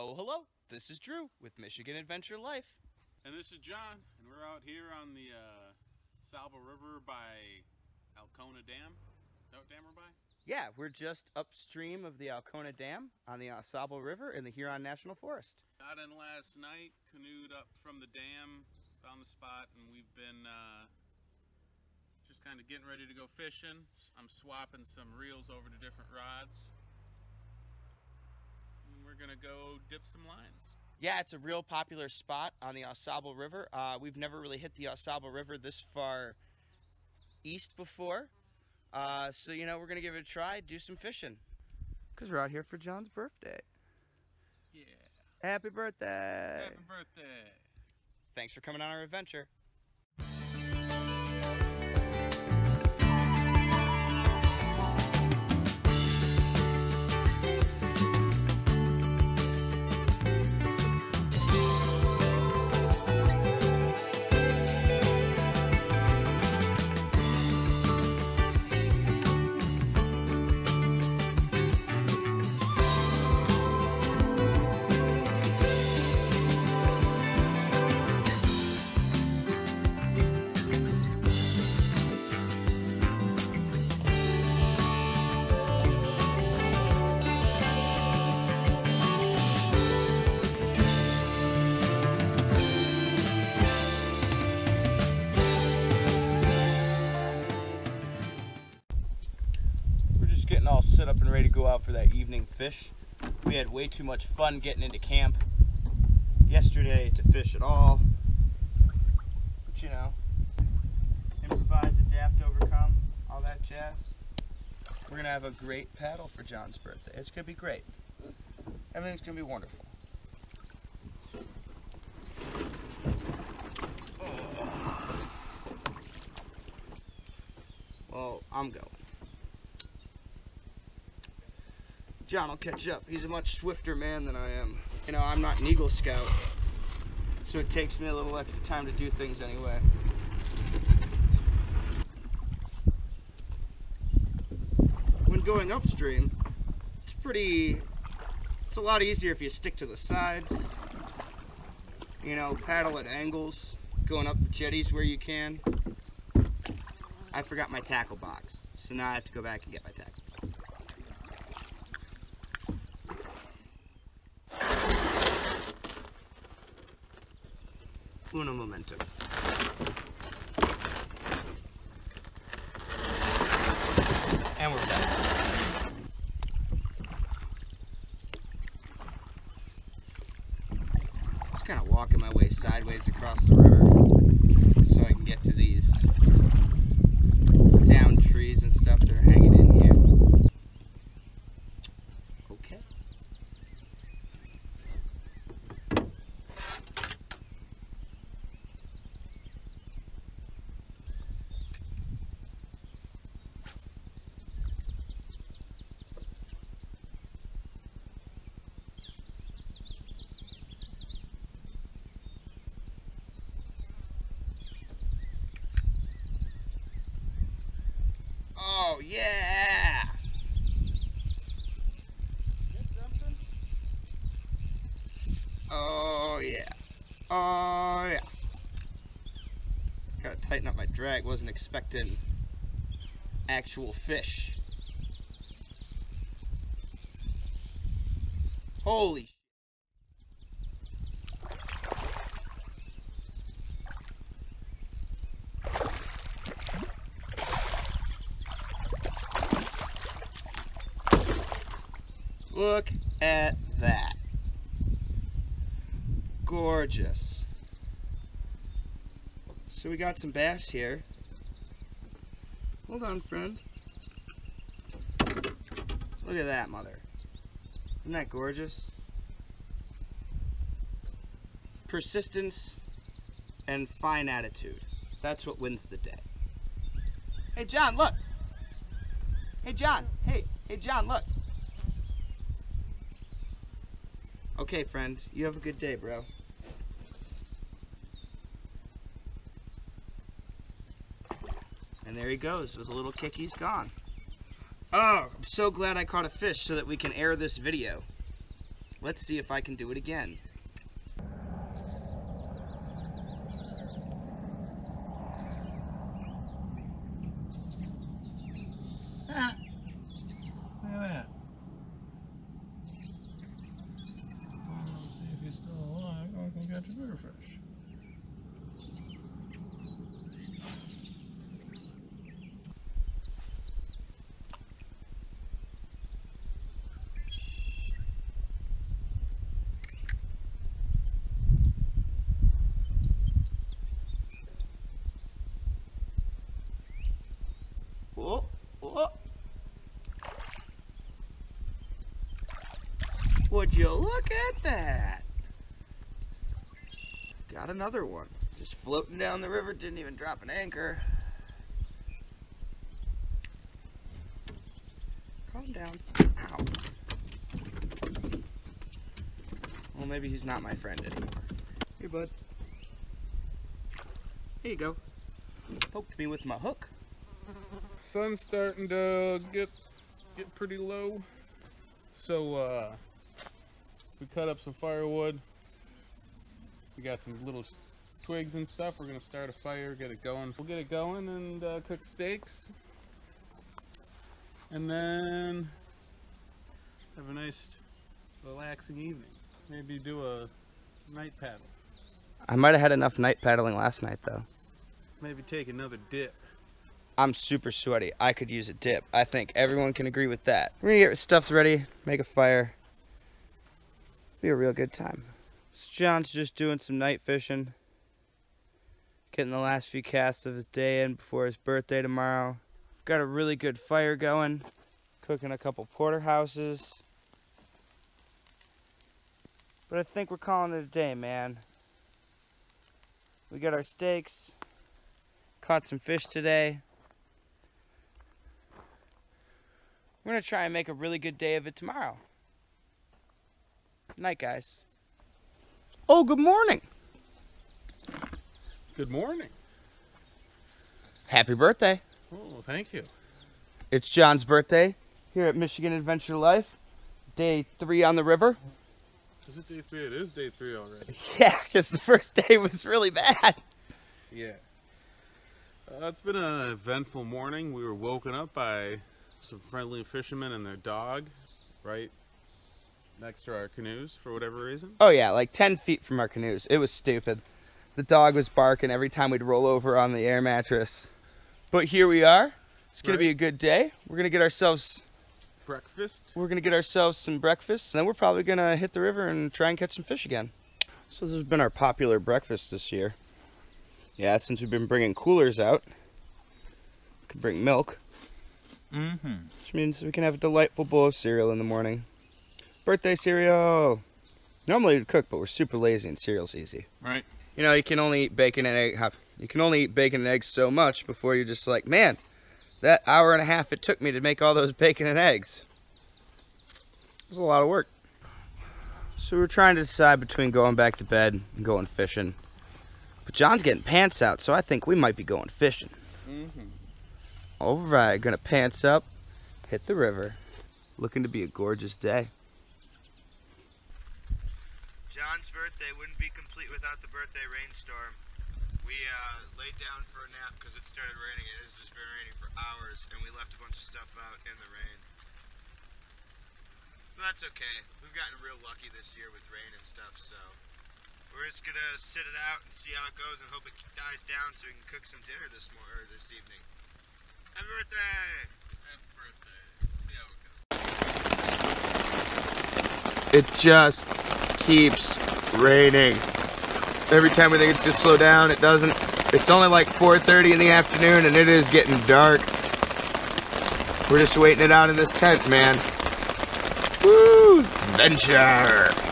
Oh, hello, this is Drew with Michigan Adventure Life. And this is John, and we're out here on the Ausable River by Alcona Dam. Is that what dam we're by? Yeah, we're just upstream of the Alcona Dam on the Ausable River in the Huron National Forest. Got in last night, canoed up from the dam, found the spot, and we've been just kind of getting ready to go fishing. I'm swapping some reels over to different rods. And we're gonna go dip some lines. Yeah, it's a real popular spot on the Ausable River. We've never really hit the Ausable River this far east before. So, you know, we're going to give it a try, do some fishing. Because we're out here for John's birthday. Yeah. Happy birthday! Happy birthday! Thanks for coming on our adventure. All set up and ready to go out for that evening fish. We had way too much fun getting into camp yesterday to fish at all, but you know, improvise, adapt, overcome, all that jazz. We're gonna have a great paddle for John's birthday. It's gonna be great. Everything's gonna be wonderful. Oh. Well, I'm going. John will catch up. He's a much swifter man than I am. You know, I'm not an Eagle Scout, so it takes me a little extra time to do things anyway. When going upstream, it's a lot easier if you stick to the sides, you know, paddle at angles, going up the jetties where you can. I forgot my tackle box, so now I have to go back and get my tackle. Uno momento. And we're back. Just kind of walking my way sideways across the river so I can get to these downed trees and stuff that are hanging in here. Okay. Oh, yeah! Oh, yeah. Oh, yeah. Gotta tighten up my drag. Wasn't expecting actual fish. Holy shit. Look at that. Gorgeous. So we got some bass here. Hold on, friend. Look at that, mother. Isn't that gorgeous? Persistence and fine attitude. That's what wins the day. Hey, John, look. Hey, John. Hey, John, look. Okay, friend. You have a good day, bro. And there he goes with a little kick. He's gone. Oh, I'm so glad I caught a fish so that we can air this video. Let's see if I can do it again. Would you look at that? Got another one. Just floating down the river, didn't even drop an anchor. Calm down. Ow. Well, maybe he's not my friend anymore. Here, bud. Here you go. Poked me with my hook. Sun's starting to get pretty low. So, we cut up some firewood. We got some little twigs and stuff. We're gonna start a fire, get it going. We'll get it going and cook steaks. And then have a nice relaxing evening. Maybe do a night paddle. I might have had enough night paddling last night though. Maybe take another dip. I'm super sweaty. I could use a dip. I think everyone can agree with that. We're gonna get stuffs ready, make a fire. Be a real good time. So John's just doing some night fishing, getting the last few casts of his day in before his birthday tomorrow. Got a really good fire going, cooking a couple porterhouses. But I think we're calling it a day, man. We got our steaks, caught some fish today. We're gonna try and make a really good day of it tomorrow. Night, guys. Oh, good morning. Good morning. Happy birthday. Oh, thank you. It's John's birthday here at Michigan Adventure Life. Day 3 on the river. Is it day 3? It is day 3 already. Yeah, because the first day was really bad. Yeah. It's been an eventful morning. We were woken up by some friendly fishermen and their dog, right? Next to our canoes, for whatever reason? Oh yeah, like 10 feet from our canoes. It was stupid. The dog was barking every time we'd roll over on the air mattress. But here we are. It's gonna be a good day. We're gonna get ourselves... breakfast? We're gonna get ourselves some breakfast, and then we're probably gonna hit the river and try and catch some fish again. So this has been our popular breakfast this year. Yeah, since we've been bringing coolers out, we can bring milk. Mm-hmm. Which means we can have a delightful bowl of cereal in the morning. Birthday cereal. Normally we'd cook, but we're super lazy and cereal's easy. Right. You know, you can only eat bacon and egg. You can only eat bacon and eggs so much before you're just like, man, that hour and a half it took me to make all those bacon and eggs. It was a lot of work. So we're trying to decide between going back to bed and going fishing. But John's getting pants out, so I think we might be going fishing. Mm-hmm. All right, gonna pants up, hit the river. Looking to be a gorgeous day. John's birthday wouldn't be complete without the birthday rainstorm. We laid down for a nap because it started raining. It has just been raining for hours, and we left a bunch of stuff out in the rain. But that's okay. We've gotten real lucky this year with rain and stuff, so we're just gonna sit it out and see how it goes, and hope it dies down so we can cook some dinner this evening. Happy birthday! Happy birthday. See how it goes. It just keeps raining. Every time we think it's just slow down, it doesn't. It's only like 4:30 in the afternoon and it is getting dark. We're just waiting it out in this tent, man. Woo! Adventure!